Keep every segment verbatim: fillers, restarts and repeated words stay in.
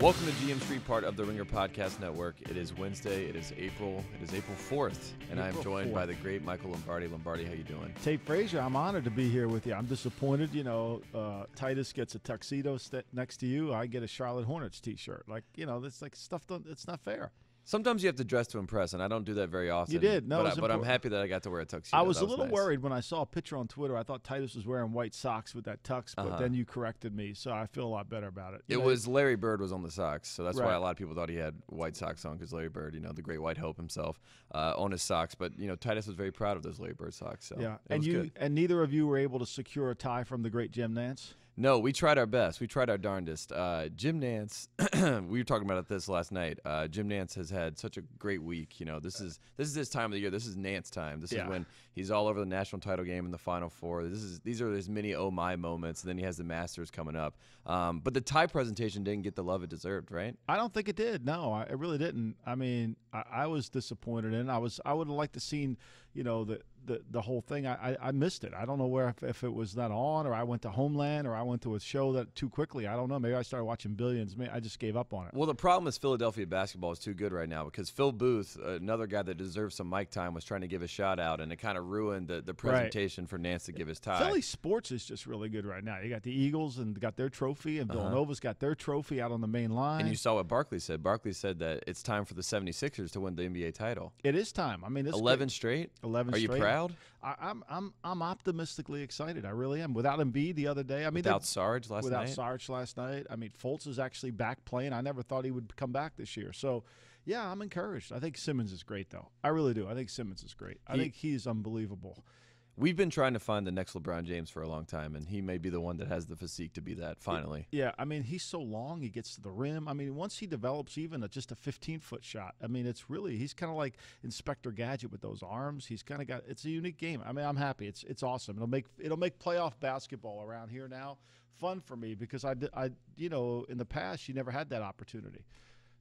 Welcome to G M Street, part of the Ringer Podcast Network. It is Wednesday. It is April. It is April fourth, and I am joined by the great Michael Lombardi. Lombardi, how you doing? Tate Frazier, I'm honored to be here with you. I'm disappointed, you know. Uh, Titus gets a tuxedo st next to you. I get a Charlotte Hornets T-shirt. Like, you know, that's like stuff. Don't, it's not fair. Sometimes you have to dress to impress, and I don't do that very often. You did, no, but, I, but I'm happy that I got to wear a tuxedo. I was that a was little nice. worried when I saw a picture on Twitter. I thought Titus was wearing white socks with that tux, but uh-huh. then you corrected me, so I feel a lot better about it. You it know? was Larry Bird was on the socks, so that's right. why a lot of people thought he had white socks on, because Larry Bird, you know, the great white hope himself, uh, on his socks. But you know, Titus was very proud of those Larry Bird socks. So yeah, and you good. and neither of you were able to secure a tie from the great Jim Nantz. No, we tried our best. We tried our darndest. Uh, Jim Nantz, we were talking about it this last night. Uh, Jim Nantz has had such a great week. You know, this is this is his time of the year. This is Nantz time. This yeah. is when he's all over the national title game in the Final Four. This is these are his mini oh my moments. And then he has the Masters coming up. Um, but the tie presentation didn't get the love it deserved, right? I don't think it did. No, I, it really didn't. I mean, I, I was disappointed, and I was I would have liked to seen, you know, the. The, the whole thing, I, I, I missed it. I don't know where if, if it was not on, or I went to Homeland, or I went to a show that too quickly. I don't know. Maybe I started watching Billions. Maybe I just gave up on it. Well, the problem is Philadelphia basketball is too good right now, because Phil Booth, another guy that deserves some mic time, was trying to give a shout out, and it kind of ruined the, the presentation right. for Nance to give his tie. Philly sports is just really good right now. You got the Eagles and got their trophy, and Villanova's uh-huh. got their trophy out on the main line. And you saw what Barkley said. Barkley said that it's time for the seventy-sixers to win the N B A title. It is time. I mean, it's eleven great. straight. Eleven. Are straight. You proud? I, I'm I'm I'm optimistically excited. I really am. Without Embiid the other day, I mean, without Sarge last without night. Sarge last night. I mean, Fultz is actually back playing. I never thought he would come back this year. So, yeah, I'm encouraged. I think Simmons is great, though. I really do. I think Simmons is great. I he, think he's unbelievable. We've been trying to find the next LeBron James for a long time, and he may be the one that has the physique to be that, finally. Yeah, I mean, he's so long, he gets to the rim. I mean, once he develops even a, just a fifteen-foot shot, I mean, it's really, he's kind of like Inspector Gadget with those arms. He's kind of got, it's a unique game. I mean, I'm happy. It's it's awesome. It'll make it'll make playoff basketball around here now fun for me, because, I, I you know, in the past, you never had that opportunity.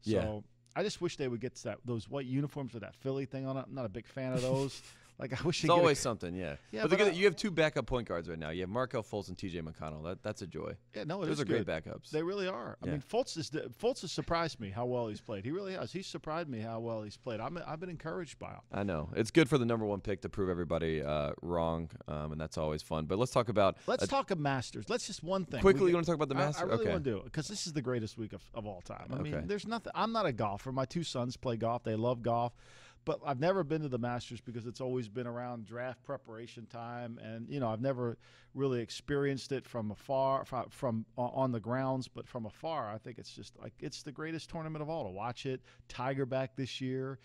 So yeah. I just wish they would get that those white uniforms with that Philly thing on it. I'm not a big fan of those. Like, I wish it's always a, something, yeah. yeah but but I, you have two backup point guards right now. You have Markelle Fultz and T J McConnell. That that's a joy. Yeah, no, it those is are good. great backups. They really are. Yeah. I mean, Fultz is Fultz has surprised me how well he's played. He really has. He's surprised me how well he's played. I'm I've been encouraged by him. I know it's good for the number one pick to prove everybody uh, wrong, um, and that's always fun. But let's talk about let's a, talk a Masters. Let's just one thing quickly. We, you want to talk about the Masters? I, I really okay. want to do it, because this is the greatest week of, of all time. I okay. mean, there's nothing. I'm not a golfer. My two sons play golf. They love golf. But I've never been to the Masters, because it's always been around draft preparation time, and you know, I've never really experienced it from afar, from, from on the grounds. But from afar, I think it's just like it's the greatest tournament of all to watch it. Tiger back this year.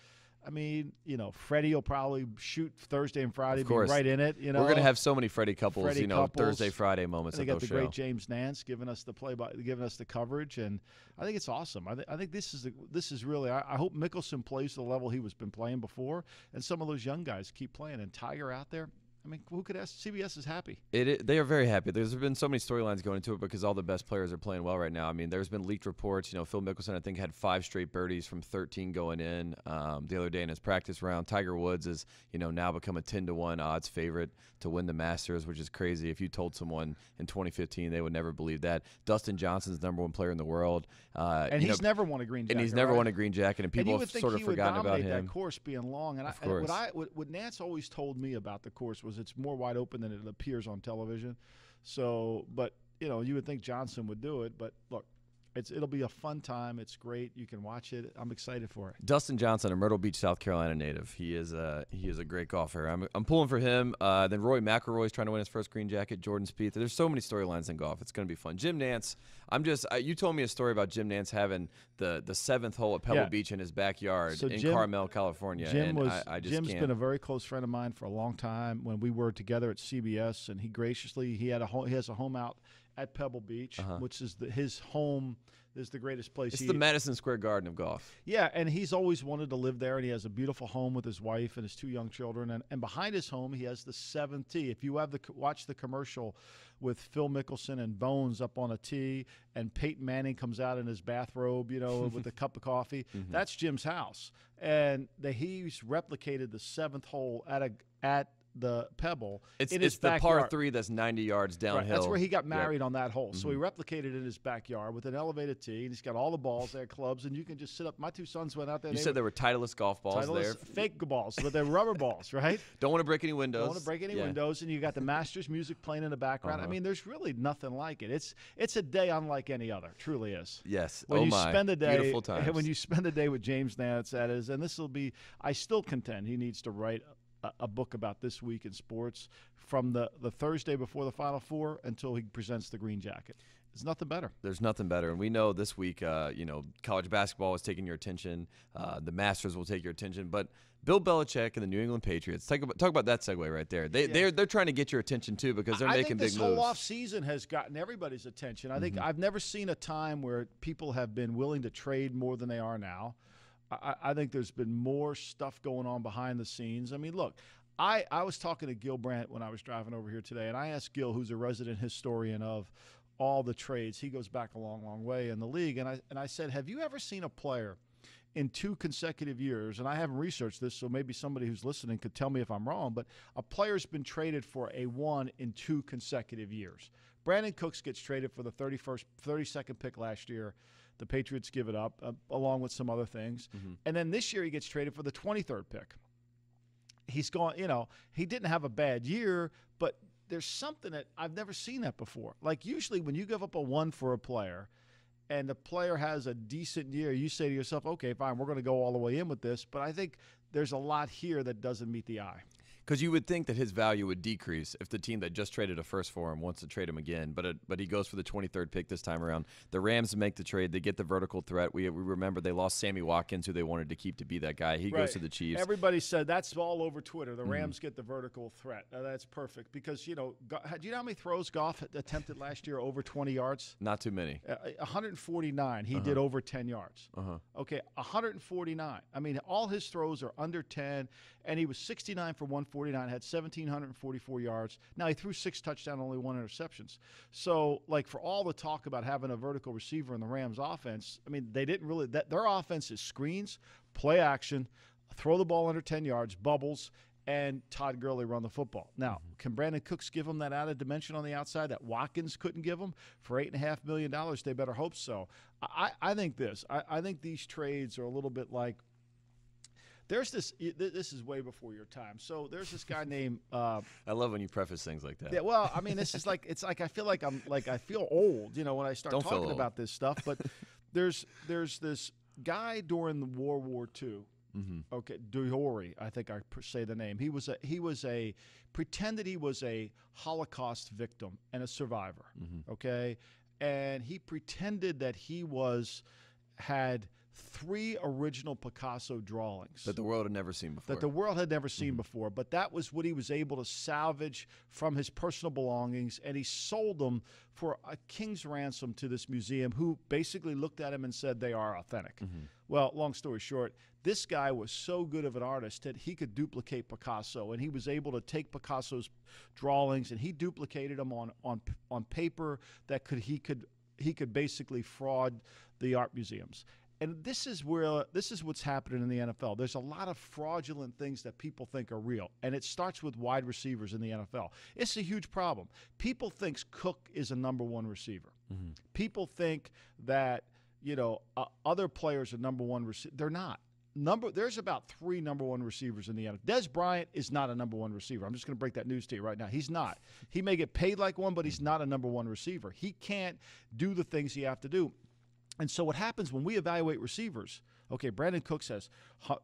I mean, you know, Freddie will probably shoot Thursday and Friday, be right in it. You know, we're gonna have so many Freddie couples, Freddie you know, couples. Thursday, Friday moments. They got the show. great James Nantz giving us the play by, giving us the coverage, and I think it's awesome. I, th I think this is the, this is really. I, I hope Mickelson plays the level he was been playing before, and some of those young guys keep playing. And Tiger out there. I mean, who could ask? C B S is happy. It, it, they are very happy. There's been so many storylines going into it, because all the best players are playing well right now. I mean, there's been leaked reports. You know, Phil Mickelson, I think, had five straight birdies from thirteen going in um, the other day in his practice round. Tiger Woods is, you know, now become a ten to one odds favorite to win the Masters, which is crazy. If you told someone in twenty fifteen, they would never believe that. Dustin Johnson's the number one player in the world. Uh, and he's know, never won a green jacket. And he's never right? won a green jacket, and people and have sort of forgotten about him. That course being long. And, I, and what, I, what, what Nance always told me about the course was it's more wide open than it appears on television. So, but, you know, you would think Johnson would do it. But, look, it's it'll be a fun time. It's great. You can watch it. I'm excited for it. Dustin Johnson, a Myrtle Beach, South Carolina native. He is a, he is a great golfer. I'm, I'm pulling for him. Uh, then Roy McIlroy is trying to win his first green jacket. Jordan Spieth. There's so many storylines in golf. It's going to be fun. Jim Nantz, I'm just – you told me a story about Jim Nantz having the, the seventh hole at Pebble yeah. Beach in his backyard so in Jim, Carmel, California. Jim and was, I, I just Jim's can't. been a very close friend of mine for a long time. When we were together at C B S, and he graciously – he had a he has a home out – at Pebble Beach, uh-huh. which is the, his home, is the greatest place. It's he, the Madison Square Garden of golf. Yeah, and he's always wanted to live there, and he has a beautiful home with his wife and his two young children. And, and behind his home, he has the seventh tee. If you have the watch the commercial with Phil Mickelson and Bones up on a tee, and Peyton Manning comes out in his bathrobe, you know, with a cup of coffee, mm-hmm. that's Jim's house. And the, he's replicated the seventh hole at a at the pebble. It's, in it's his the backyard. Par three that's ninety yards downhill. Right, that's where he got married yep. on that hole. So mm-hmm. he replicated it in his backyard with an elevated tee, and he's got all the balls there, clubs, and you can just sit up. My two sons went out there. You said were, there were Titleist golf balls Titleist, there. Fake balls, but they're rubber balls, right? Don't want to break any windows. Don't want to break any yeah. windows, and you got the Masters music playing in the background. Uh-huh. I mean, there's really nothing like it. It's it's a day unlike any other. Truly is. Yes. When oh you my. spend a day, Beautiful times. When you spend a day with James Nantz, that is, and this will be. I still contend he needs to write a book about this week in sports from the, the Thursday before the Final Four until he presents the green jacket. There's nothing better. There's nothing better. And we know this week, uh, you know, college basketball is taking your attention. Uh, the Masters will take your attention. But Bill Belichick and the New England Patriots, talk about, talk about that segue right there. They, yeah. They're they're trying to get your attention, too, because they're I making big moves. I think this whole offseason has gotten everybody's attention. I think mm-hmm. I've never seen a time where people have been willing to trade more than they are now. I, I think there's been more stuff going on behind the scenes. I mean, look, I, I was talking to Gil Brandt when I was driving over here today, and I asked Gil, who's a resident historian of all the trades. He goes back a long, long way in the league. And I, and I said, have you ever seen a player in two consecutive years, and I haven't researched this, so maybe somebody who's listening could tell me if I'm wrong, but a player's been traded for a one in two consecutive years. Brandin Cooks gets traded for the thirty-first, thirty-second pick last year. The Patriots give it up, uh, along with some other things. Mm-hmm. And then this year he gets traded for the twenty-third pick. He's gone, you know, he didn't have a bad year, but there's something that I've never seen that before. Like usually when you give up a one for a player and the player has a decent year, you say to yourself, okay, fine, we're going to go all the way in with this. But I think there's a lot here that doesn't meet the eye. Because you would think that his value would decrease if the team that just traded a first for him wants to trade him again, but it, but he goes for the twenty-third pick this time around. The Rams make the trade. They get the vertical threat. We, we remember they lost Sammy Watkins, who they wanted to keep to be that guy. He right. goes to the Chiefs. Everybody said that's all over Twitter. The Rams mm-hmm. get the vertical threat. Now, that's perfect because, you know, do you know how many throws Goff attempted last year over twenty yards? Not too many. Uh, one hundred forty-nine. He uh-huh. did over ten yards. Uh-huh. Okay, one hundred forty-nine. I mean, all his throws are under ten, and he was sixty-nine for one forty-nine, had one thousand seven hundred forty-four yards. Now he threw six touchdowns, only one interceptions. So, like, for all the talk about having a vertical receiver in the Rams offense, I mean, they didn't really that, – their offense is screens, play action, throw the ball under ten yards, bubbles, and Todd Gurley run the football. Now, mm-hmm. can Brandin Cooks give them that added dimension on the outside that Watkins couldn't give them? For eight point five million dollars, they better hope so. I, I think this. I, I think these trades are a little bit like – There's this. This is way before your time. So there's this guy named. Uh, I love when you preface things like that. Yeah. Well, I mean, this is like it's like I feel like I'm like I feel old, you know, when I start Don't talking about this stuff. But there's there's this guy during the World War Two. Mm-hmm. Okay, Duhori, I think I say the name. He was a he was a pretended he was a Holocaust victim and a survivor. Mm-hmm. Okay, and he pretended that he was had. Three original Picasso drawings that the world had never seen before. That the world had never seen mm-hmm. before, but that was what he was able to salvage from his personal belongings, and he sold them for a king's ransom to this museum, who basically looked at him and said they are authentic. Mm-hmm. Well, long story short, this guy was so good of an artist that he could duplicate Picasso, and he was able to take Picasso's drawings and he duplicated them on on on paper that could he could he could basically fraud the art museums. And this is where this is what's happening in the N F L. There's a lot of fraudulent things that people think are real, and it starts with wide receivers in the N F L. It's a huge problem. People think Cook is a number one receiver. Mm-hmm. People think that you know uh, other players are number one receivers. They're not. Number there's about three number one receivers in the N F L. Dez Bryant is not a number one receiver. I'm just going to break that news to you right now. He's not. He may get paid like one, but he's not a number one receiver. He can't do the things he have to do. And so what happens when we evaluate receivers, okay, Brandin Cooks has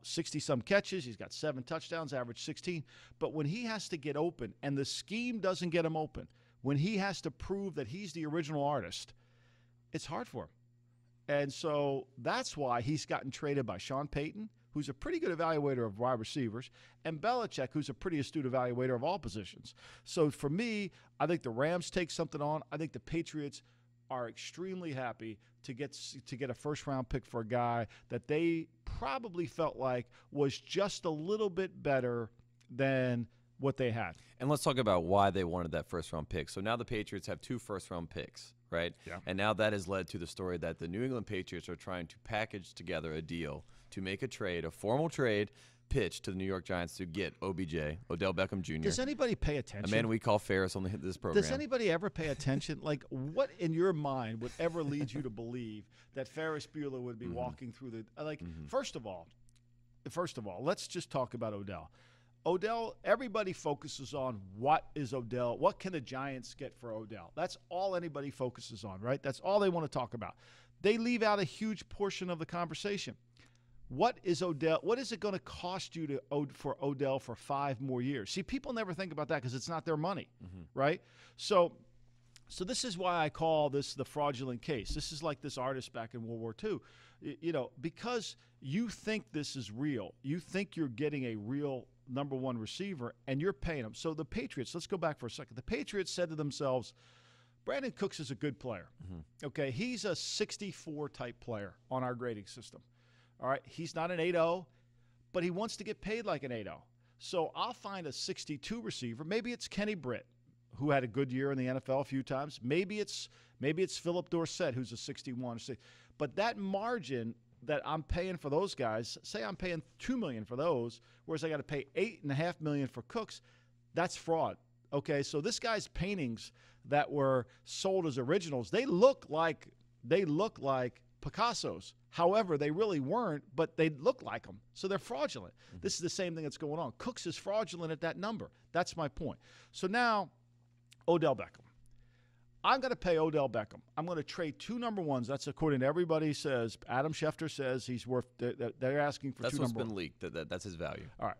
sixty-some catches. He's got seven touchdowns, average sixteen. But when he has to get open and the scheme doesn't get him open, when he has to prove that he's the original artist, it's hard for him. And so that's why he's gotten traded by Sean Payton, who's a pretty good evaluator of wide receivers, and Belichick, who's a pretty astute evaluator of all positions. So for me, I think the Rams take something on. I think the Patriots are extremely happy to get to get a first-round pick for a guy that they probably felt like was just a little bit better than what they had. And let's talk about why they wanted that first-round pick. So now the Patriots have two first-round picks, right? Yeah. And now that has led to the story that the New England Patriots are trying to package together a deal to make a trade, a formal trade, pitch to the New York Giants to get O B J, Odell Beckham Junior Does anybody pay attention? A man we call Ferris on the, this program. Does anybody ever pay attention? Like, what in your mind would ever lead you to believe that Ferris Bueller would be mm-hmm. walking through the – like, mm-hmm. first of all, first of all, let's just talk about Odell. Odell, everybody focuses on what is Odell, what can the Giants get for Odell? That's all anybody focuses on, right? That's all they want to talk about. They leave out a huge portion of the conversation. What is Odell? What is it going to cost you to for Odell for five more years? See, people never think about that because it's not their money, mm-hmm. right? So, so this is why I call this the fraudulent case. This is like this artist back in World War Two, you know, because you think this is real, you think you're getting a real number one receiver, and you're paying them. So the Patriots, let's go back for a second. The Patriots said to themselves, Brandin Cooks is a good player. Mm-hmm. Okay, he's a sixty-four type player on our grading system. All right, he's not an eight oh, but he wants to get paid like an eight oh. So I'll find a sixty-two receiver. Maybe it's Kenny Britt, who had a good year in the N F L a few times. Maybe it's maybe it's Philip Dorsett, who's a sixty-one. But that margin that I'm paying for those guys, say I'm paying two million dollars for those, whereas I got to pay eight point five million dollars for Cooks, that's fraud. Okay, so this guy's paintings that were sold as originals, they look like they look like Picasso's. However, they really weren't, but they look like them. So they're fraudulent. Mm-hmm. This is the same thing that's going on. Cooks is fraudulent at that number. That's my point. So now, Odell Beckham. I'm going to pay Odell Beckham. I'm going to trade two number ones. That's according to everybody says. Adam Schefter says he's worth they're, they're asking for that's two number ones. That's what's been leaked. That, that, that's his value. All right.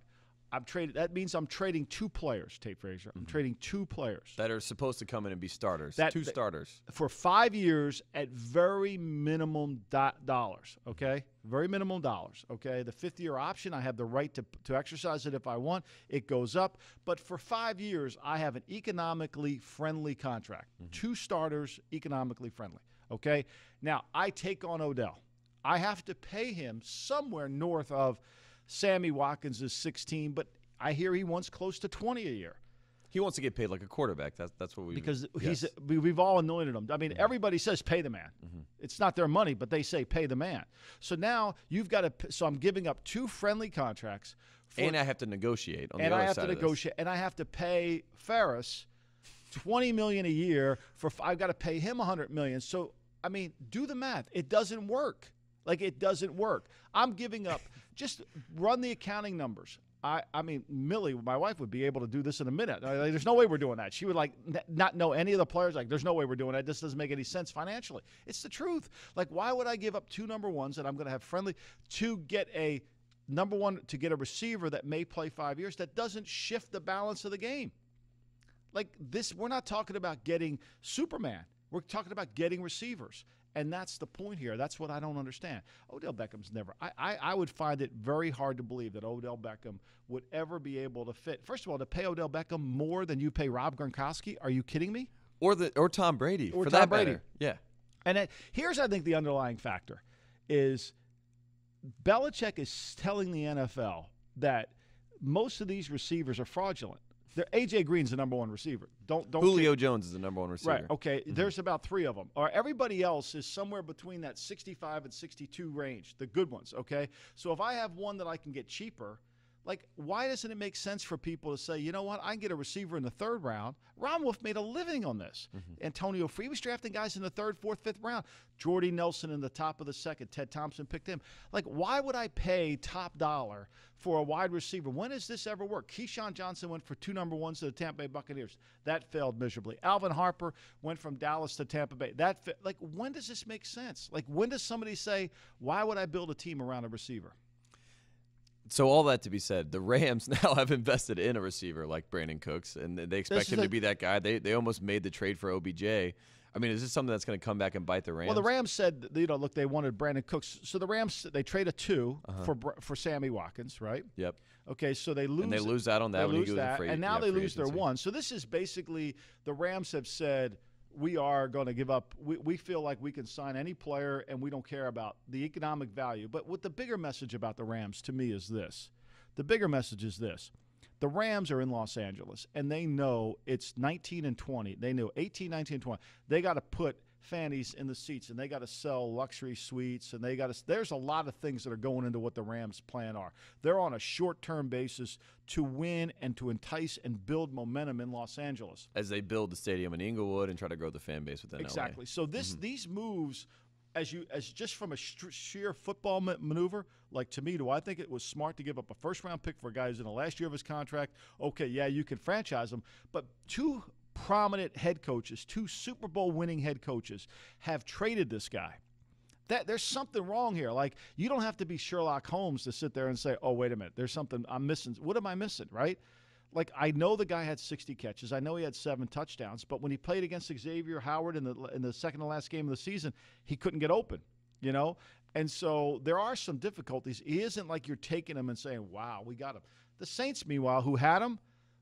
I'm trading. That means I'm trading two players, Tate Frazier. I'm mm-hmm. trading two players that are supposed to come in and be starters. That, two that, starters for five years at very minimum do dollars. Okay, very minimum dollars. Okay, the fifth year option, I have the right to to exercise it if I want. It goes up, but for five years, I have an economically friendly contract. Mm-hmm. Two starters, economically friendly. Okay, now I take on Odell. I have to pay him somewhere north of. Sammy Watkins is sixteen, but I hear he wants close to twenty a year. He wants to get paid like a quarterback. That's that's what we because he's yes. we, we've all anointed him. I mean, mm-hmm. everybody says pay the man. Mm-hmm. It's not their money, but they say pay the man. So now you've got to. So I'm giving up two friendly contracts, for, and I have to negotiate. On and the other I have side to negotiate, and I have to pay Ferris twenty million a year for. I've got to pay him a hundred million. So I mean, do the math. It doesn't work. Like it doesn't work. I'm giving up. Just run the accounting numbers. I, I mean, Millie, my wife, would be able to do this in a minute. Like, there's no way we're doing that. She would like not know any of the players. Like, there's no way we're doing that. This doesn't make any sense financially. It's the truth. Like, why would I give up two number ones that I'm going to have friendly to get a number one to get a receiver that may play five years that doesn't shift the balance of the game? Like this, we're not talking about getting Superman. We're talking about getting receivers. And that's the point here. That's what I don't understand. Odell Beckham's never I, – I, I would find it very hard to believe that Odell Beckham would ever be able to fit. First of all, to pay Odell Beckham more than you pay Rob Gronkowski, are you kidding me? Or the or Tom Brady. Or for Tom that Brady. Matter. Yeah. And it, here's, I think, the underlying factor is Belichick is telling the N F L that most of these receivers are fraudulent. They're, A J Green's the number one receiver. Don't don't. Julio get, Jones is the number one receiver. Right. Okay. Mm-hmm. There's about three of them. Or everybody else is somewhere between that sixty-five and sixty-two range. The good ones. Okay. So if I have one that I can get cheaper, like why doesn't it make sense for people to say, you know what, I can get a receiver in the third round. Ron Wolf made a living on this. Mm-hmm. Antonio Free was drafting guys in the third, fourth, fifth round. Jordy Nelson in the top of the second. Ted Thompson picked him. Like why would I pay top dollar for a wide receiver? When has this ever worked? Keyshawn Johnson went for two number ones to the Tampa Bay Buccaneers. That failed miserably. Alvin Harper went from Dallas to Tampa Bay. That fa like when does this make sense? Like when does somebody say, why would I build a team around a receiver? So all that to be said, the Rams now have invested in a receiver like Brandin Cooks, and they expect him to be that guy. They they almost made the trade for O B J. I mean, is this something that's going to come back and bite the Rams? Well, the Rams said, you know, look, they wanted Brandin Cooks. So the Rams, they trade a two uh-huh. for for Sammy Watkins, right? Yep. Okay, so they lose. And they lose out on that. They when lose that, free, and now yeah, they lose agency. Their one. So this is basically the Rams have said, we are going to give up. We, we feel like we can sign any player, and we don't care about the economic value. But what the bigger message about the Rams to me is this. The bigger message is this. The Rams are in Los Angeles, and they know it's nineteen and twenty. They know eighteen, nineteen, and twenty. They got to put fannies in the seats, and they got to sell luxury suites, and they got to. There's a lot of things that are going into what the Rams' plan are. They're on a short-term basis to win and to entice and build momentum in Los Angeles as they build the stadium in Inglewood and try to grow the fan base within exactly. L A. So this mm-hmm. these moves. As you, as just from a sheer football maneuver, like to me, do I think it was smart to give up a first-round pick for a guy who's in the last year of his contract? Okay, yeah, you can franchise him, but two prominent head coaches, two Super Bowl-winning head coaches, have traded this guy. That there's something wrong here. Like, you don't have to be Sherlock Holmes to sit there and say, "Oh, wait a minute, there's something I'm missing. What am I missing?" Right? Like, I know the guy had sixty catches. I know he had seven touchdowns. But when he played against Xavier Howard in the in the second to last game of the season, he couldn't get open, you know? And so there are some difficulties. He isn't like you're taking him and saying, wow, we got him. The Saints, meanwhile, who had him,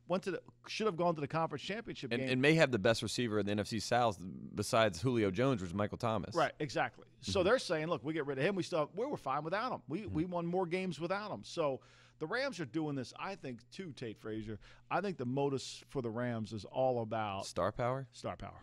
went to the, should have gone to the conference championship and, game. And may have the best receiver in the N F C South besides Julio Jones, which is Michael Thomas. Right, exactly. So mm-hmm. they're saying, look, we get rid of him. We still have, we were fine without him. We, mm-hmm. we won more games without him. So the Rams are doing this, I think, too, Tate Frazier. I think the modus for the Rams is all about star power. Star power.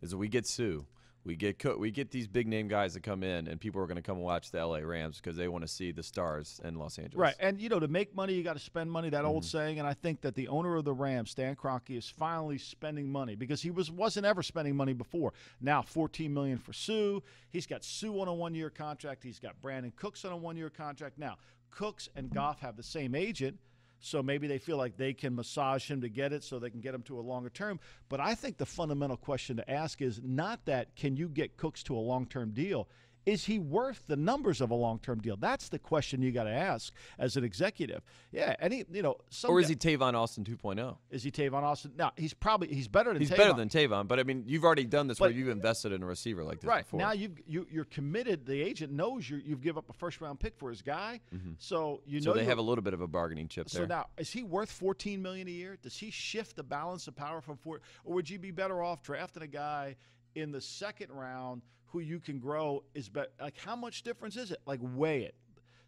Is we get Sue. We get co we get these big-name guys to come in, and people are going to come and watch the L A Rams because they want to see the stars in Los Angeles. Right, and, you know, to make money, you got to spend money, that mm-hmm. old saying, and I think that the owner of the Rams, Stan Kroenke, is finally spending money because he was, wasn't ever spending money before. Now fourteen million dollars for Sue. He's got Sue on a one-year contract. He's got Brandin Cooks on a one-year contract. Now, Cooks and Goff have the same agent, so maybe they feel like they can massage him to get it so they can get him to a longer term. But I think the fundamental question to ask is not that can you get Cooks to a long-term deal. Is he worth the numbers of a long-term deal? That's the question you got to ask as an executive. Yeah, and he, you know, some or is guy, he Tavon Austin two point oh? Is he Tavon Austin? No, he's probably he's better than he's Tavon. better than Tavon. But I mean, you've already done this but, where you've invested in a receiver like this right, before. Now you've, you you're committed. The agent knows you you've given up a first-round pick for his guy, mm-hmm. so you know so they have a little bit of a bargaining chip so there. So now, is he worth fourteen million dollars a year? Does he shift the balance of power from four, or would you be better off drafting a guy in the second round who you can grow is better? Like, how much difference is it? Like, weigh it.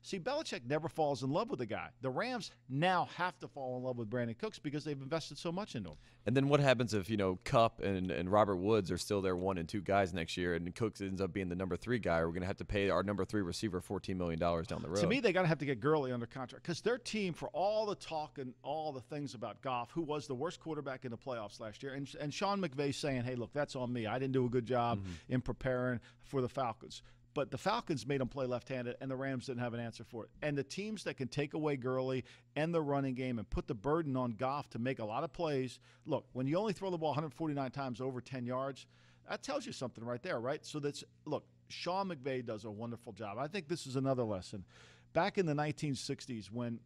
See, Belichick never falls in love with the guy. The Rams now have to fall in love with Brandin Cooks because they've invested so much into him. And then what happens if, you know, Kupp and, and Robert Woods are still their one and two guys next year and Cooks ends up being the number three guy? We're going to have to pay our number three receiver fourteen million dollars down the road. To me, they got to have to get Gurley under contract because their team, for all the talk and all the things about Goff, who was the worst quarterback in the playoffs last year, and, and Sean McVay saying, hey, look, that's on me. I didn't do a good job mm-hmm. in preparing for the Falcons. But the Falcons made them play left-handed, and the Rams didn't have an answer for it. And the teams that can take away Gurley and the running game and put the burden on Goff to make a lot of plays. Look, when you only throw the ball one hundred forty-nine times over ten yards, that tells you something right there, right? So that's – look, Sean McVay does a wonderful job. I think this is another lesson. Back in the nineteen sixties when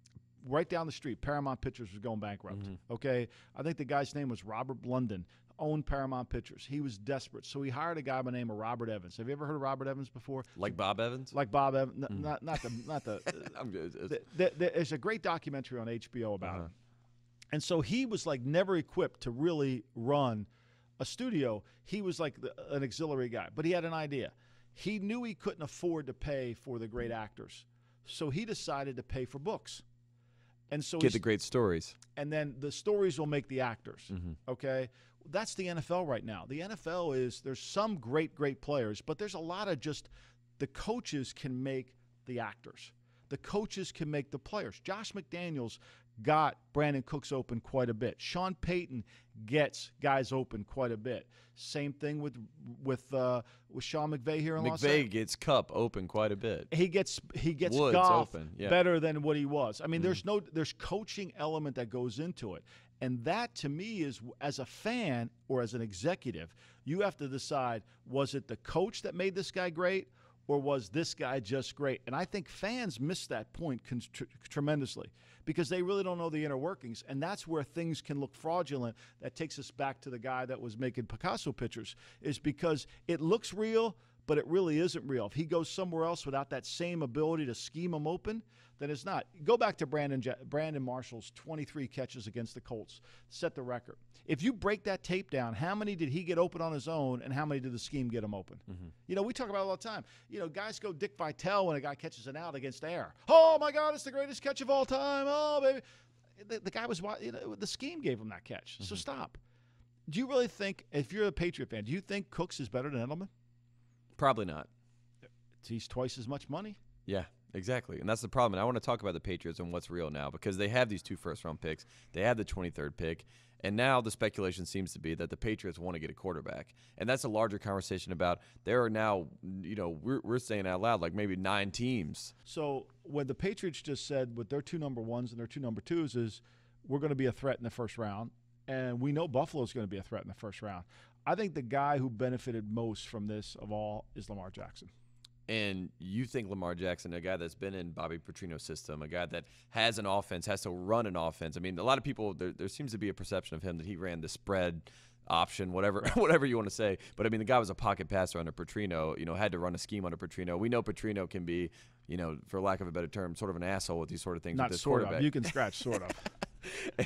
– right down the street, Paramount Pictures was going bankrupt, mm-hmm. okay? I think the guy's name was Robert Blunden, owned Paramount Pictures. He was desperate, so he hired a guy by the name of Robert Evans. Have you ever heard of Robert Evans before? Like Bob Evans? Like Bob Evans. Mm -hmm. Not, not the – not the, I'm good. The, the, the, there's a great documentary on H B O about uh-huh. him. And so he was, like, never equipped to really run a studio. He was, like, the, an auxiliary guy, but he had an idea. He knew he couldn't afford to pay for the great actors, so he decided to pay for books. And so get the great stories. And then the stories will make the actors, mm-hmm. okay? That's the N F L right now. The N F L is there's some great, great players, but there's a lot of just the coaches can make the actors. The coaches can make the players. Josh McDaniels got Brandin Cooks open quite a bit. Sean Payton gets guys open quite a bit. Same thing with with uh, with Sean McVay here in Los Angeles. McVay gets Kupp open quite a bit. He gets he gets Woods Goff open, yeah. better than what he was. I mean, mm-hmm. there's no there's coaching element that goes into it, and that to me is as a fan or as an executive, you have to decide: was it the coach that made this guy great? Or was this guy just great? And I think fans miss that point tr tremendously because they really don't know the inner workings, and that's where things can look fraudulent. That takes us back to the guy that was making Picasso pictures, is because it looks real, but it really isn't real. If he goes somewhere else without that same ability to scheme him open, then it's not. Go back to Brandon, ja Brandon Marshall's twenty-three catches against the Colts. Set the record. If you break that tape down, how many did he get open on his own, and how many did the scheme get him open? Mm-hmm. You know, we talk about it all the time. You know, guys go Dick Vitale when a guy catches an out against air. Oh, my God, it's the greatest catch of all time. Oh, baby. The, the guy was – you know, the scheme gave him that catch. Mm-hmm. So stop. do you really think, if you're a Patriot fan, do you think Cooks is better than Edelman? Probably not. He's twice as much money. Yeah, exactly. And that's the problem. And I want to talk about the Patriots and what's real now, because they have these two first-round picks. They have the twenty-third pick. And now the speculation seems to be that the Patriots want to get a quarterback. And that's a larger conversation about there are now, you know, we're, we're saying out loud, like maybe nine teams. So when the Patriots just said with their two number ones and their two number twos is we're going to be a threat in the first round, and we know Buffalo's going to be a threat in the first round. I think the guy who benefited most from this of all is Lamar Jackson. And you think Lamar Jackson, a guy that's been in Bobby Petrino's system, a guy that has an offense, has to run an offense. I mean, a lot of people, there, there seems to be a perception of him that he ran the spread option, whatever whatever you want to say. But, I mean, the guy was a pocket passer under Petrino, you know, had to run a scheme under Petrino. We know Petrino can be, you know, for lack of a better term, sort of an asshole with these sort of things. Not with this sort of. You can scratch sort of.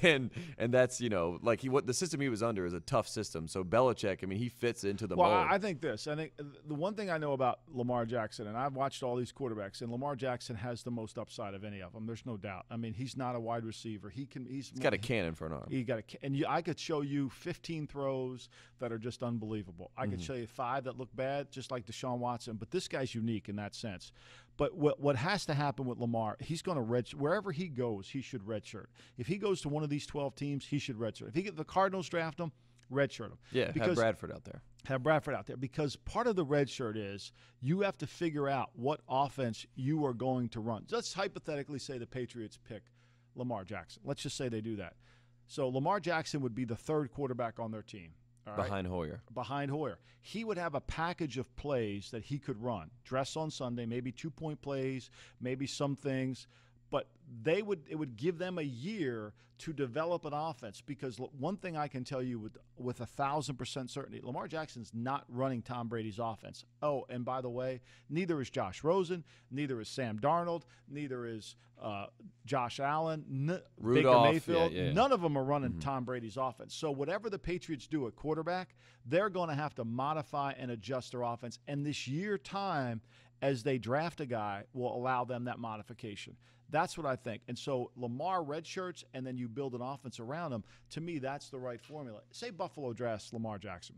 And and that's, you know, like he what the system he was under is a tough system. So Belichick, I mean, he fits into the well, mold. Well, I think this. I think the one thing I know about Lamar Jackson, and I've watched all these quarterbacks, and Lamar Jackson has the most upside of any of them. There's no doubt. I mean, he's not a wide receiver. He can. He's, he's got a cannon for an arm. He got a and you, I could show you fifteen throws that are just unbelievable. I could mm-hmm. show you five that look bad, just like Deshaun Watson. But this guy's unique in that sense. But what what has to happen with Lamar, he's going to redshirt. Wherever he goes, he should redshirt. If he goes to one of these twelve teams, he should redshirt. If he get the Cardinals draft him, redshirt him. Yeah, because, have Bradford out there. Have Bradford out there. Because part of the redshirt is you have to figure out what offense you are going to run. Let's hypothetically say the Patriots pick Lamar Jackson. Let's just say they do that. So Lamar Jackson would be the third quarterback on their team. All right. Behind Hoyer. Behind Hoyer. He would have a package of plays that he could run. Dress on Sunday, maybe two-point plays, maybe some things. But they would it would give them a year to develop an offense, because one thing I can tell you with with a thousand percent certainty, Lamar Jackson's not running Tom Brady's offense. Oh, and by the way, neither is Josh Rosen, neither is Sam Darnold, neither is uh, Josh Allen, n Rudolph, Baker Mayfield. Yeah, yeah. None of them are running mm-hmm. Tom Brady's offense. So whatever the Patriots do at quarterback, they're going to have to modify and adjust their offense. And this year time, as they draft a guy, will allow them that modification. That's what I think. And so Lamar redshirts, and then you build an offense around him. To me, that's the right formula. Say Buffalo drafts Lamar Jackson.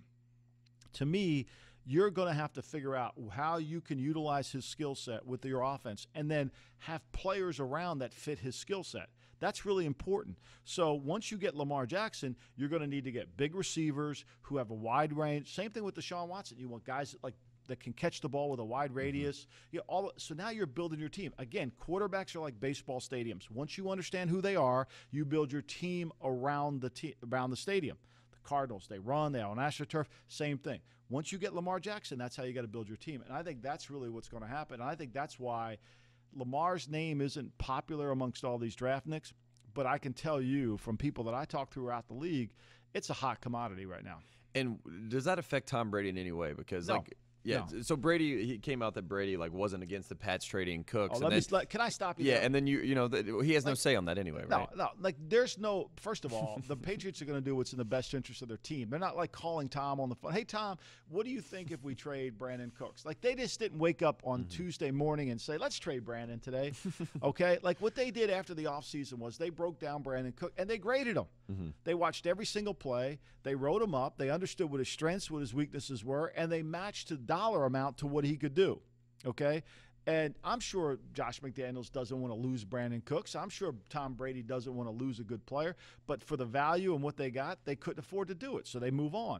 To me, you're going to have to figure out how you can utilize his skill set with your offense and then have players around that fit his skill set. That's really important. So once you get Lamar Jackson, you're going to need to get big receivers who have a wide range. Same thing with Deshaun Watson. You want guys that like that can catch the ball with a wide radius. Mm-hmm. you know, all, so now you're building your team. Again, quarterbacks are like baseball stadiums. Once you understand who they are, you build your team around the, te around the stadium. The Cardinals, they run, they're on AstroTurf, same thing. Once you get Lamar Jackson, that's how you got to build your team. And I think that's really what's going to happen. And I think that's why Lamar's name isn't popular amongst all these draft nicks. But I can tell you from people that I talk throughout the league, it's a hot commodity right now. And does that affect Tom Brady in any way? Because no. like – Yeah, no. so Brady, he came out that Brady like wasn't against the Pats trading Cooks. Oh, and let then, me, let, can I stop you? Yeah, there? and then you, you know, the, he has like, no say on that anyway, no, right? No, no, like there's no. First of all, the Patriots are going to do what's in the best interest of their team. They're not like calling Tom on the phone. Hey, Tom, what do you think if we trade Brandin Cooks? Like they just didn't wake up on mm-hmm. Tuesday morning and say, let's trade Brandin today, okay? Like what they did after the offseason was they broke down Brandin Cooks and they graded him. Mm-hmm. They watched every single play. They wrote him up. They understood what his strengths, what his weaknesses were, and they matched the dollar amount to what he could do, okay? And I'm sure Josh McDaniels doesn't want to lose Brandin Cooks. I'm sure Tom Brady doesn't want to lose a good player. But for the value and what they got, they couldn't afford to do it, so they move on.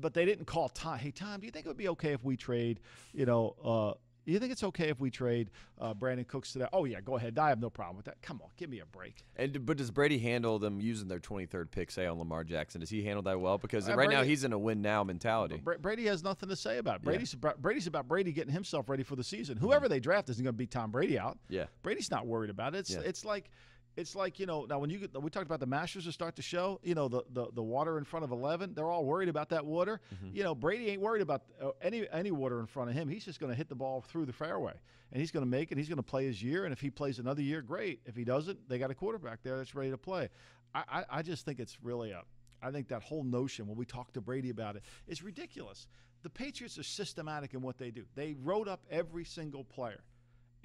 But they didn't call Tom. Hey, Tom, do you think it would be okay if we trade, you know, uh, do you think it's okay if we trade uh, Brandin Cooks today? Oh, yeah, go ahead. I have no problem with that. Come on, give me a break. And But does Brady handle them using their twenty-third pick, say, on Lamar Jackson? Does he handle that well? Because uh, right Brady, now he's in a win-now mentality. Brady has nothing to say about it. Brady's, yeah. about, Brady's about Brady getting himself ready for the season. Whoever they draft isn't going to beat Tom Brady out. Yeah. Brady's not worried about it. It's, yeah. it's like – It's like, you know, now when you get, we talked about the Masters to start the show, you know, the, the, the water in front of eleven, they're all worried about that water. Mm-hmm. You know, Brady ain't worried about any any water in front of him. He's just going to hit the ball through the fairway, and he's going to make it. He's going to play his year, and if he plays another year, great. If he doesn't, they got a quarterback there that's ready to play. I, I, I just think it's really a – I think that whole notion when we talk to Brady about it is ridiculous. The Patriots are systematic in what they do. They wrote up every single player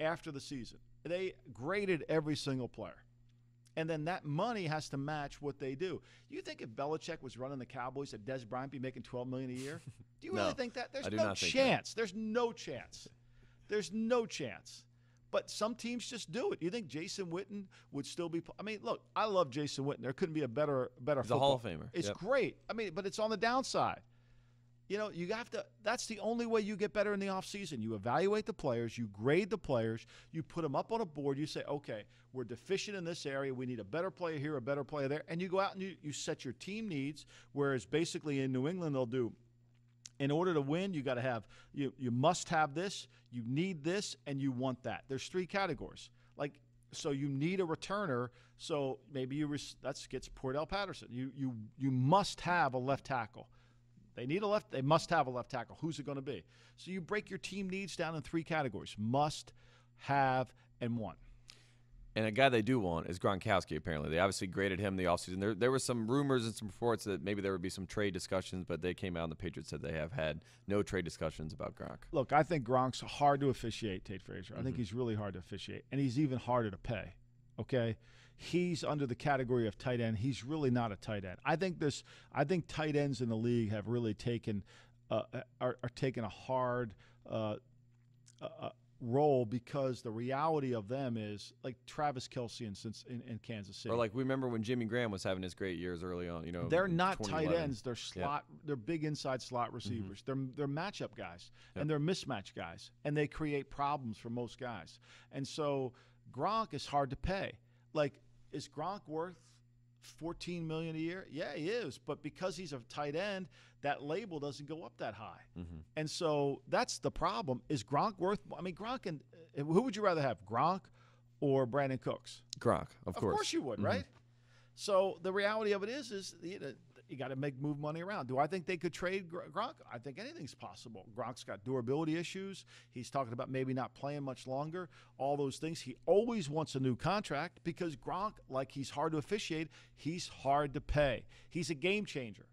after the season. They graded every single player. And then that money has to match what they do. You think if Belichick was running the Cowboys, that Dez Bryant be making twelve million dollars a year? Do you no, really think that? There's no chance. There's no chance. There's no chance. But some teams just do it. You think Jason Witten would still be – I mean, look, I love Jason Witten. There couldn't be a better better. He's a Hall of Famer. It's yep. great. I mean, but it's on the downside. You know, you have to – that's the only way you get better in the offseason. You evaluate the players. You grade the players. You put them up on a board. You say, okay, we're deficient in this area. We need a better player here, a better player there. And you go out and you, you set your team needs, whereas basically in New England they'll do – in order to win, you got to have you. You must have this. You need this, and you want that. There's three categories. Like so, you need a returner. So maybe you that gets Cordell Patterson. You you you must have a left tackle. They need a left. They must have a left tackle. Who's it going to be? So you break your team needs down in three categories: must, have, and want. And a guy they do want is Gronkowski, apparently. They obviously graded him the offseason. There there were some rumors and some reports that maybe there would be some trade discussions, but they came out and the Patriots said they have had no trade discussions about Gronk. Look, I think Gronk's hard to officiate, Tate Frazier. I mm-hmm. think he's really hard to officiate, and he's even harder to pay, okay? He's under the category of tight end. He's really not a tight end. I think this. I think tight ends in the league have really taken uh, are, are taking a hard uh, uh, role because the reality of them is like Travis Kelce in, in, in Kansas City. Or like we remember when Jimmy Graham was having his great years early on. You know, they're not tight ends. They're slot. Yep. They're big inside slot receivers. Mm-hmm. They're they're matchup guys yep. and they're mismatch guys, and they create problems for most guys. And so Gronk is hard to pay. Like, is Gronk worth fourteen million dollars a year? Yeah, he is. But because he's a tight end, that label doesn't go up that high. Mm-hmm. And so that's the problem. Is Gronk worth – I mean, Gronk and – who would you rather have, Gronk or Brandin Cooks? Gronk, of course. Of course you would, mm-hmm. right? So the reality of it is is you know, you got to make move money around. Do I think they could trade Gronk? I think anything's possible. Gronk's got durability issues. He's talking about maybe not playing much longer, all those things. He always wants a new contract because Gronk, like he's hard to officiate, he's hard to pay. He's a game changer.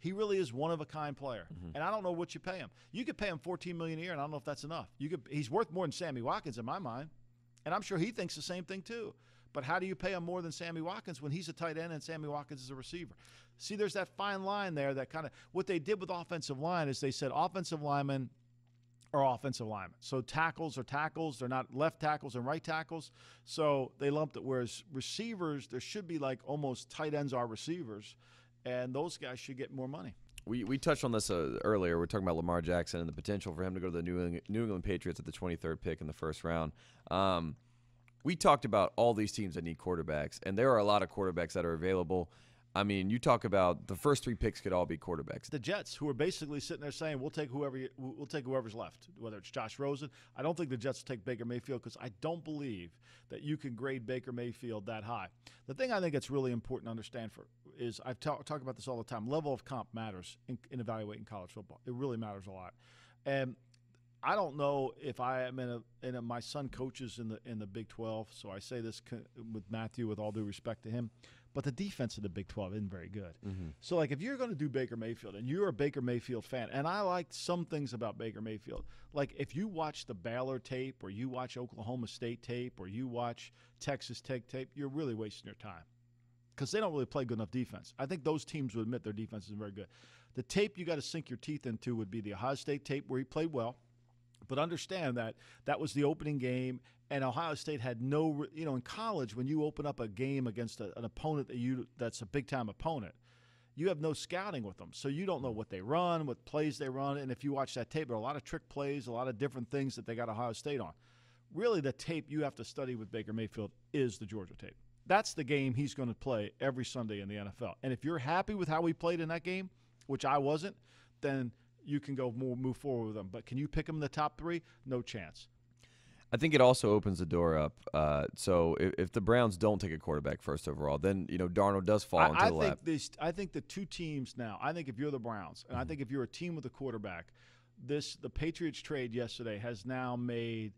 He really is one-of-a-kind player, mm-hmm. and I don't know what you pay him. You could pay him fourteen million dollars a year, and I don't know if that's enough. You could, he's worth more than Sammy Watkins in my mind, and I'm sure he thinks the same thing too. But how do you pay him more than Sammy Watkins when he's a tight end and Sammy Watkins is a receiver? See, there's that fine line there that kind of – what they did with offensive line is they said offensive linemen are offensive linemen. So tackles are tackles. They're not left tackles and right tackles. So they lumped it. Whereas receivers, there should be like almost tight ends are receivers, and those guys should get more money. We, we touched on this uh, earlier. We're talking about Lamar Jackson and the potential for him to go to the New England, New England Patriots at the twenty-third pick in the first round. Um We talked about all these teams that need quarterbacks, and there are a lot of quarterbacks that are available. I mean, you talk about the first three picks could all be quarterbacks. The Jets, who are basically sitting there saying, we'll take whoever you, we'll take whoever's left, whether it's Josh Rosen. I don't think the Jets will take Baker Mayfield because I don't believe that you can grade Baker Mayfield that high. The thing I think it's really important to understand for is I've talked talk about this all the time. Level of comp matters in, in evaluating college football. It really matters a lot. And I don't know if I am in a, in a, my son coaches in the in the Big twelve, so I say this co- with Matthew with all due respect to him, but the defense of the Big twelve isn't very good. Mm-hmm. So, like, if you're going to do Baker Mayfield and you're a Baker Mayfield fan, and I like some things about Baker Mayfield, like if you watch the Baylor tape or you watch Oklahoma State tape or you watch Texas Tech tape, you're really wasting your time because they don't really play good enough defense. I think those teams would admit their defense isn't very good. The tape you got to sink your teeth into would be the Ohio State tape where he played well. But understand that that was the opening game, and Ohio State had no – you know, in college, when you open up a game against a, an opponent that you that's a big-time opponent, you have no scouting with them. So you don't know what they run, what plays they run. And if you watch that tape, there are a lot of trick plays, a lot of different things that they got Ohio State on. Really, the tape you have to study with Baker Mayfield is the Georgia tape. That's the game he's going to play every Sunday in the N F L. And if you're happy with how he played in that game, which I wasn't, then – you can go more, move forward with them. But can you pick them in the top three? No chance. I think it also opens the door up. Uh, so if, if the Browns don't take a quarterback first overall, then, you know, Darnold does fall I, into I the think lap. These, I think the two teams now, I think if you're the Browns, and mm-hmm. I think if you're a team with a quarterback, this the Patriots trade yesterday has now made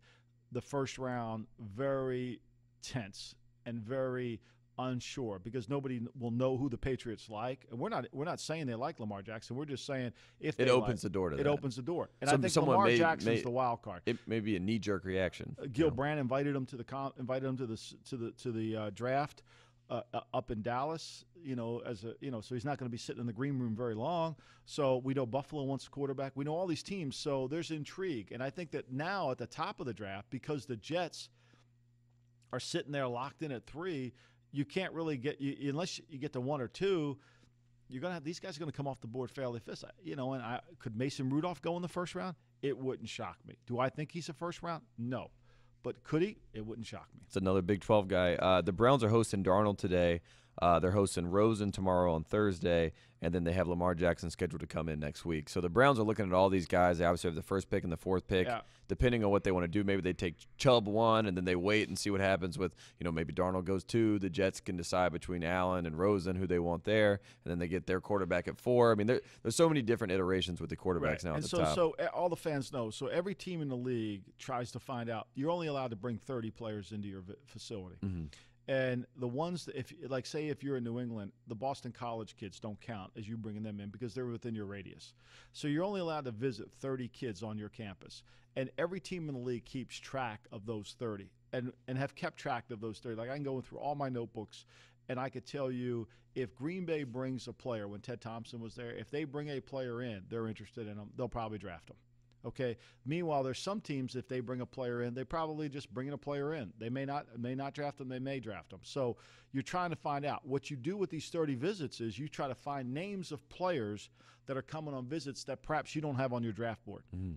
the first round very tense and very unsure because nobody will know who the Patriots like, and we're not we're not saying they like Lamar Jackson. We're just saying if they it opens like, the door to it that. opens the door, and Some, I think Lamar may, Jackson's may, the wild card. It may be a knee jerk reaction. Uh, Gil you know? Brandt invited him to the invited him to the to the to the uh, draft. uh, up in Dallas, you know, as a, you know, so he's not going to be sitting in the green room very long. So we know Buffalo wants a quarterback. We know all these teams. So there's intrigue. And I think that now at the top of the draft, because the Jets are sitting there locked in at three, you can't really get, you, unless you get to one or two, you're going to have, these guys are going to come off the board fairly fast. You know, and I, could Mason Rudolph go in the first round? It wouldn't shock me. Do I think he's a first round? No. But could he? It wouldn't shock me. It's another Big twelve guy. Uh, the Browns are hosting Darnold today. Uh, they're hosting Rosen tomorrow on Thursday, and then they have Lamar Jackson scheduled to come in next week. So the Browns are looking at all these guys. They obviously have the first pick and the fourth pick. Yeah. Depending on what they want to do, maybe they take Chubb one, and then they wait and see what happens with, you know, maybe Darnold goes two. The Jets can decide between Allen and Rosen who they want there, and then they get their quarterback at four. I mean, there, there's so many different iterations with the quarterbacks right now and at so, the top. So all the fans know, so every team in the league tries to find out. You're only allowed to bring thirty players into your facility. Mm-hmm. And the ones that, if, like, say if you're in New England, the Boston College kids don't count as you bringing them in because they're within your radius. So you're only allowed to visit thirty kids on your campus. And every team in the league keeps track of those thirty and, and have kept track of those thirty. Like, I can go through all my notebooks, and I could tell you if Green Bay brings a player, when Ted Thompson was there, if they bring a player in, they're interested in them, they'll probably draft them. Okay. Meanwhile, there's some teams, if they bring a player in, they probably just bring a player in. They may not may not draft them. They may draft them. So you're trying to find out. What you do with these thirty visits is you try to find names of players that are coming on visits that perhaps you don't have on your draft board. Mm-hmm.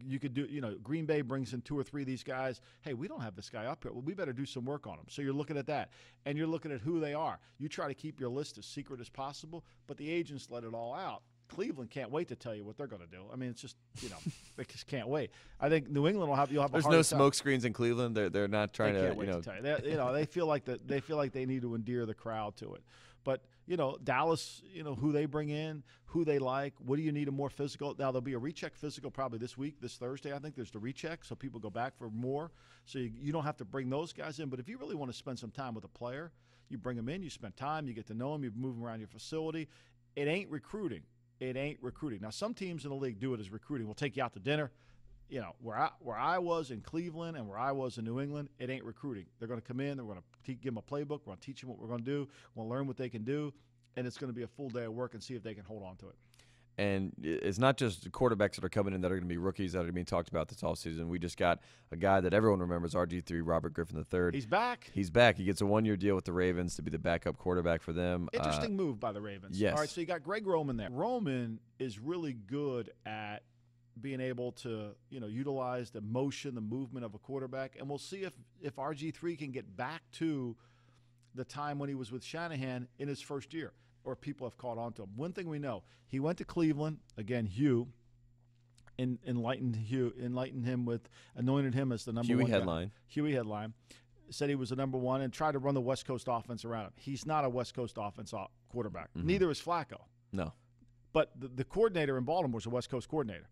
You could do, you know, Green Bay brings in two or three of these guys. Hey, we don't have this guy up here. Well, we better do some work on him. So you're looking at that, and you're looking at who they are. You try to keep your list as secret as possible, but the agents let it all out. Cleveland can't wait to tell you what they're going to do. I mean, it's just, you know, they just can't wait. I think New England will have you'll have. There's a no smoke screens in Cleveland. They're they're not trying they to. Can't wait you know, to tell you. you know, they feel like that. They feel like they need to endear the crowd to it. But you know, Dallas, you know who they bring in, who they like. What do you need a more physical? Now there'll be a recheck physical probably this week, this Thursday. I think there's the recheck, so people go back for more. So you, you don't have to bring those guys in. But if you really want to spend some time with a player, you bring them in. You spend time. You get to know them. You move them around your facility. It ain't recruiting. It ain't recruiting. Now, some teams in the league do it as recruiting. We'll take you out to dinner. You know, where I, where I was in Cleveland and where I was in New England, it ain't recruiting. They're going to come in. They're going to give them a playbook. We're going to teach them what we're going to do. We're going to learn what they can do. And it's going to be a full day of work and see if they can hold on to it. And it's not just the quarterbacks that are coming in that are going to be rookies that are being talked about this offseason. We just got a guy that everyone remembers, R G three, Robert Griffin the third. He's back. He's back. He gets a one-year deal with the Ravens to be the backup quarterback for them. Interesting uh, move by the Ravens. Yes. All right, so you got Greg Roman there. Roman is really good at being able to, you know, utilize the motion, the movement of a quarterback. And we'll see if, if R G three can get back to the time when he was with Shanahan in his first year, or people have caught on to him. One thing we know, he went to Cleveland, again, Hugh, in, enlightened Hugh, enlightened him with, anointed him as the number Huey one. Huey Headline. Guy. Huey Headline. Said he was the number one and tried to run the West Coast offense around him. He's not a West Coast offense quarterback. Mm-hmm. Neither is Flacco. No. But the, the coordinator in Baltimore is a West Coast coordinator.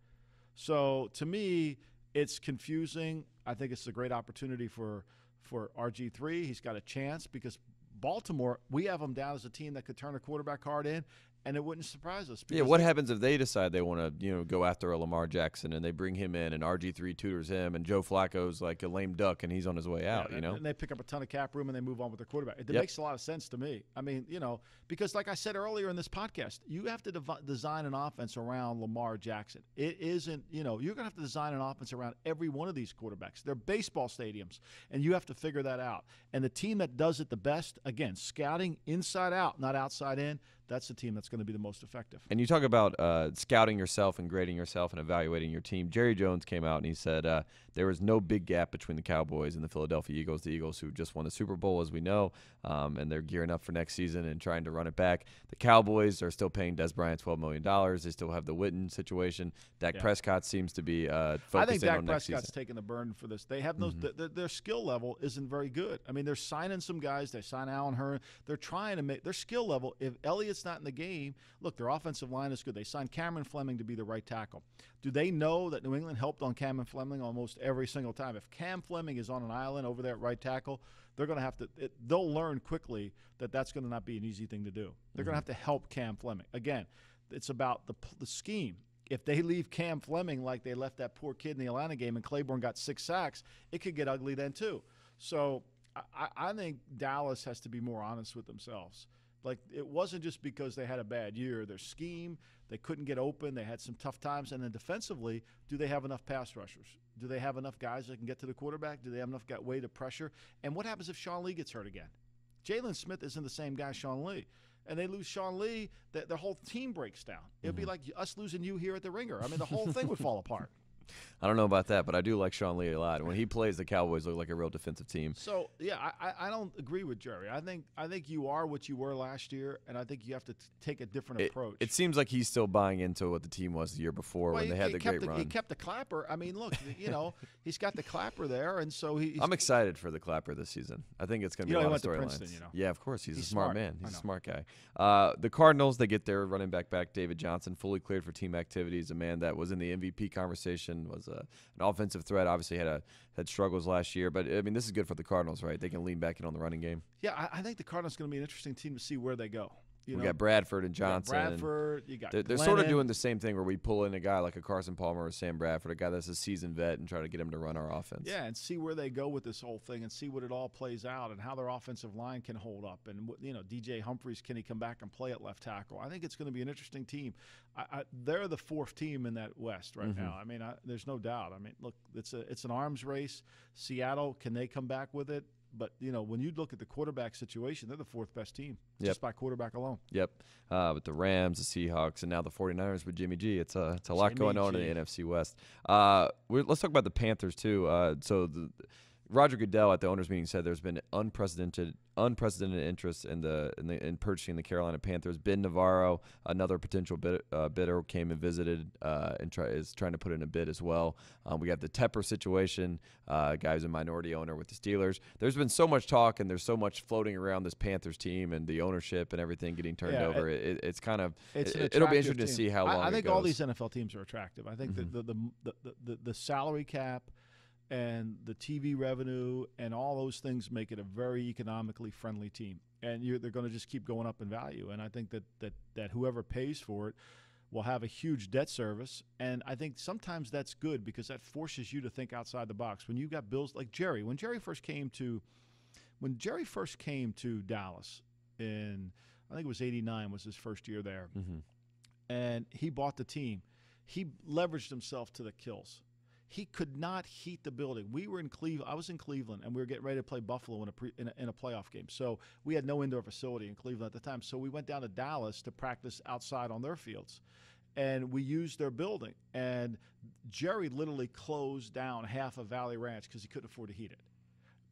So, to me, it's confusing. I think it's a great opportunity for, for R G three. He's got a chance because – Baltimore, we have them down as a team that could turn a quarterback card in, and it wouldn't surprise us. Yeah, what happens if they decide they want to, you know, go after a Lamar Jackson and they bring him in and R G three tutors him and Joe Flacco's like a lame duck and he's on his way out, yeah, you know? And they pick up a ton of cap room and they move on with their quarterback. It yep. makes a lot of sense to me. I mean, you know, because like I said earlier in this podcast, you have to de- design an offense around Lamar Jackson. It isn't, you know, you're going to have to design an offense around every one of these quarterbacks. They're baseball stadiums, and you have to figure that out. And the team that does it the best, again, scouting inside out, not outside in, that's the team that's going to be the most effective. And you talk about uh, scouting yourself and grading yourself and evaluating your team. Jerry Jones came out and he said uh, there was no big gap between the Cowboys and the Philadelphia Eagles, the Eagles who just won the Super Bowl, as we know, um, and they're gearing up for next season and trying to run it back. The Cowboys are still paying Dez Bryant twelve million dollars. They still have the Witten situation. Dak yeah. Prescott seems to be uh, focusing on next season. I think Dak Prescott's taking the burden for this. They have no, mm-hmm. th- th- their skill level isn't very good. I mean, they're signing some guys. They sign Allen Hurn. They're trying to make their skill level. If Elliott not in the game, look, their offensive line is good. They signed Cameron Fleming to be the right tackle. Do they know that New England helped on Cameron Fleming almost every single time? If Cam Fleming is on an island over there at right tackle, they're going to have to – they'll learn quickly that that's going to not be an easy thing to do. They're mm-hmm. going to have to help Cam Fleming. Again, it's about the, the scheme. If they leave Cam Fleming like they left that poor kid in the Atlanta game and Claiborne got six sacks, it could get ugly then too. So – I, I think Dallas has to be more honest with themselves. Like, it wasn't just because they had a bad year. Their scheme, they couldn't get open. They had some tough times. And then defensively, do they have enough pass rushers? Do they have enough guys that can get to the quarterback? Do they have enough way to pressure? And what happens if Sean Lee gets hurt again? Jalen Smith isn't the same guy Sean Lee. And they lose Sean Lee, the, the whole team breaks down. It would mm-hmm. be like us losing you here at the Ringer. I mean, the whole thing would fall apart. I don't know about that, but I do like Sean Lee a lot. When he plays, the Cowboys look like a real defensive team. So, yeah, I, I don't agree with Jerry. I think I think you are what you were last year, and I think you have to t take a different it, approach. It seems like he's still buying into what the team was the year before well, when he, they had the great the, run. He kept the clapper. I mean, look, you know, he's got the clapper there, and so he. He's, I'm excited for the clapper this season. I think it's going to be a lot of storylines. You know? Yeah, of course, he's, he's a smart, smart man. He's a smart guy. Uh, the Cardinals, they get their running back back, David Johnson, fully cleared for team activities. A man that was in the M V P conversation. Was a, an offensive threat. Obviously had a had struggles last year, but I mean this is good for the Cardinals, right? They can lean back in on the running game. Yeah, I, I think the Cardinals going to be an interesting team to see where they go. You we know? got Bradford and Johnson. You got Bradford, you got. They're, they're sort of doing the same thing where we pull in a guy like a Carson Palmer or Sam Bradford, a guy that's a seasoned vet, and try to get him to run our offense. Yeah, and see where they go with this whole thing, and see what it all plays out, and how their offensive line can hold up, and you know D J Humphries, can he come back and play at left tackle? I think it's going to be an interesting team. I, I, they're the fourth team in that West right mm-hmm. now. I mean, I, there's no doubt. I mean, look, it's a it's an arms race. Seattle, can they come back with it? But, you know, when you look at the quarterback situation, they're the fourth best team yep. just by quarterback alone. Yep. Uh, with the Rams, the Seahawks, and now the forty-niners with Jimmy G. It's a, it's a lot going on in the N F C West. Uh, we're, let's talk about the Panthers, too. Uh, so the, Roger Goodell at the owners' meeting said there's been unprecedented unprecedented interest in the in, the, in purchasing the Carolina Panthers. Ben Navarro, another potential bid, uh, bidder, came and visited uh, and try, is trying to put in a bid as well. Um, we have the Tepper situation, uh, guy who's a minority owner with the Steelers. There's been so much talk and there's so much floating around this Panthers team and the ownership and everything getting turned yeah, over. It, it, it's kind of it's it, it'll be interesting team. to see how long. I, I think it goes. all these N F L teams are attractive. I think mm-hmm. the, the, the, the, the, the salary cap and the T V revenue and all those things make it a very economically friendly team. And you're, they're going to just keep going up in value. And I think that, that, that whoever pays for it will have a huge debt service. And I think sometimes that's good because that forces you to think outside the box. When you've got bills like Jerry, when Jerry first came to when Jerry first came to Dallas in, I think it was eighty-nine was his first year there. Mm-hmm. And he bought the team. He leveraged himself to the kills. He could not heat the building. We were in Cleveland. I was in Cleveland, and we were getting ready to play Buffalo in a, pre in, a, in a playoff game. So we had no indoor facility in Cleveland at the time. So we went down to Dallas to practice outside on their fields, and we used their building. And Jerry literally closed down half of Valley Ranch because he couldn't afford to heat it.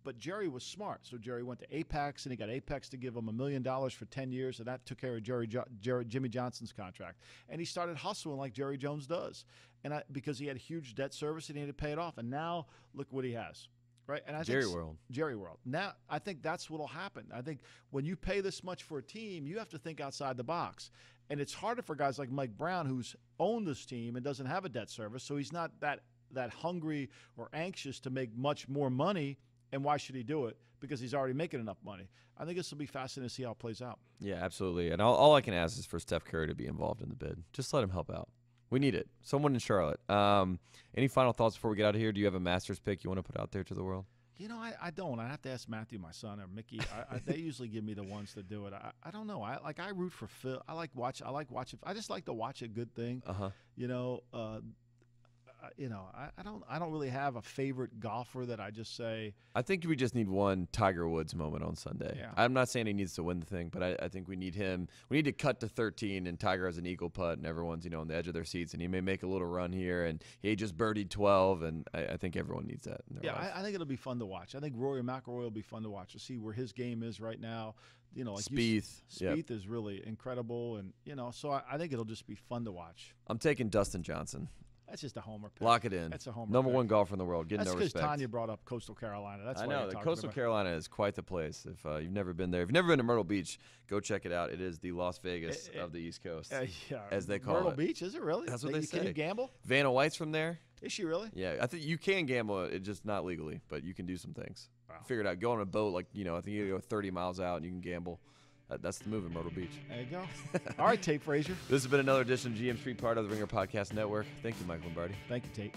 But Jerry was smart. So Jerry went to Apex, and he got Apex to give him a million dollars for ten years, and that took care of Jerry, jo Jerry, Jimmy Johnson's contract. And he started hustling like Jerry Jones does, and I, because he had huge debt service and he had to pay it off. And now look what he has, right? And I Jerry think, World. Jerry World. Now I think that's what will happen. I think when you pay this much for a team, you have to think outside the box. And it's harder for guys like Mike Brown, who's owned this team and doesn't have a debt service, so he's not that, that hungry or anxious to make much more money. And why should he do it? Because he's already making enough money. I think this will be fascinating to see how it plays out. Yeah, absolutely. And all, all I can ask is for Steph Curry to be involved in the bid. Just let him help out. We need it. Someone in Charlotte. Um, any final thoughts before we get out of here? Do you have a Masters pick you want to put out there to the world? You know, I, I don't. I have to ask Matthew, my son, or Mickey. I, I, they usually give me the ones that do it. I, I don't know. I like. I root for Phil. I like watch. I like watching. I just like to watch a good thing. Uh huh. You know. Uh, You know, I, I don't. I don't really have a favorite golfer that I just say. I think we just need one Tiger Woods moment on Sunday. Yeah. I'm not saying he needs to win the thing, but I, I think we need him. We need to cut to thirteen, and Tiger has an eagle putt, and everyone's you know on the edge of their seats, and he may make a little run here, and he just birdied twelve, and I, I think everyone needs that. In their yeah, I, I think it'll be fun to watch. I think Rory McIlroy will be fun to watch to see where his game is right now. You know, like Spieth. You, Spieth yep. is really incredible, and you know, so I, I think it'll just be fun to watch. I'm taking Dustin Johnson. That's just a homer pick. Lock it in. That's a homer Number pick. one golfer in the world. Get That's no respect. That's because Tanya brought up Coastal Carolina. That's I why know. The Coastal about. Carolina is quite the place. If uh, you've never been there, if you've never been to Myrtle Beach, go check it out. It is the Las Vegas it, it, of the East Coast, uh, yeah. as they call Myrtle it. Myrtle Beach? Is it really? That's what they, they say. Can you gamble? Vanna White's from there. Is she really? Yeah. I think you can gamble, it just not legally, but you can do some things. Wow. Figure it out. Go on a boat. like you know. I think you go thirty miles out and you can gamble. That's the move in Myrtle Beach. There you go. All right, Tate Frazier. This has been another edition of G M Street, part of the Ringer Podcast Network. Thank you, Michael Lombardi. Thank you, Tate.